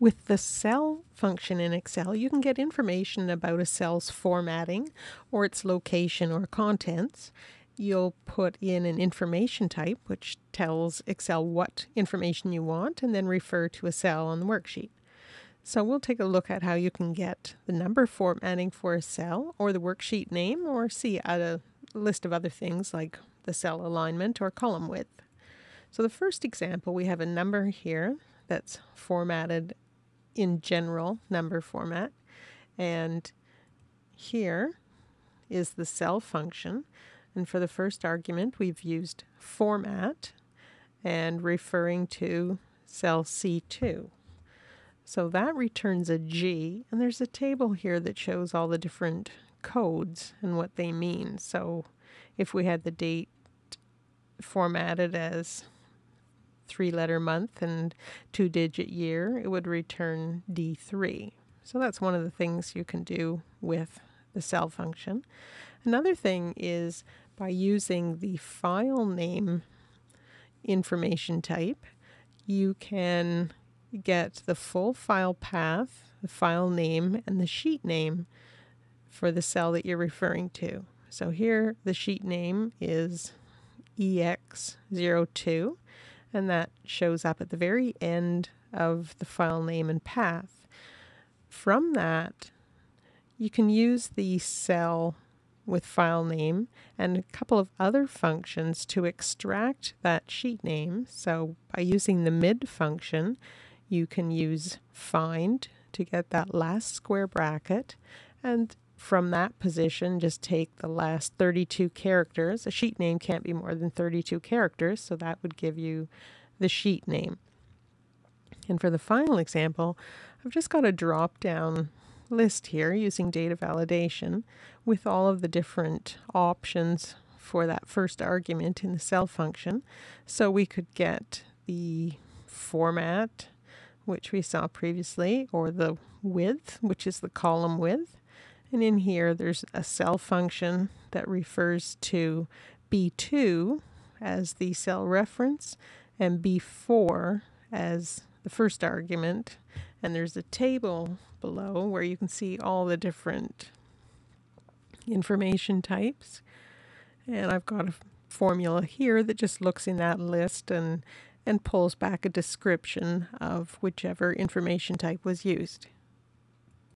With the cell function in Excel, you can get information about a cell's formatting or its location or contents. You'll put in an information type, which tells Excel what information you want, and then refer to a cell on the worksheet. So we'll take a look at how you can get the number formatting for a cell or the worksheet name, or see a list of other things like the cell alignment or column width. So the first example, we have a number here that's formatted in general number format, and here is the cell function, and for the first argument we've used format and referring to cell C2. So that returns a G, and there's a table here that shows all the different codes and what they mean. So if we had the date formatted as 3-letter month and 2-digit year, it would return D3. So that's one of the things you can do with the cell function. Another thing is by using the file name information type, you can get the full file path, the file name, and the sheet name for the cell that you're referring to. So here the sheet name is EX02, and that shows up at the very end of the file name and path. From that, you can use the cell with file name and a couple of other functions to extract that sheet name. So by using the MID function, you can use find to get that last square bracket, and from that position just take the last 32 characters. A sheet name can't be more than 32 characters, so that would give you the sheet name. And for the final example, I've just got a drop down list here using data validation with all of the different options for that first argument in the cell function. So we could get the format, which we saw previously, or the width, which is the column width. And in here, there's a cell function that refers to B2 as the cell reference and B4 as the first argument. And there's a table below where you can see all the different information types. And I've got a formula here that just looks in that list and pulls back a description of whichever information type was used.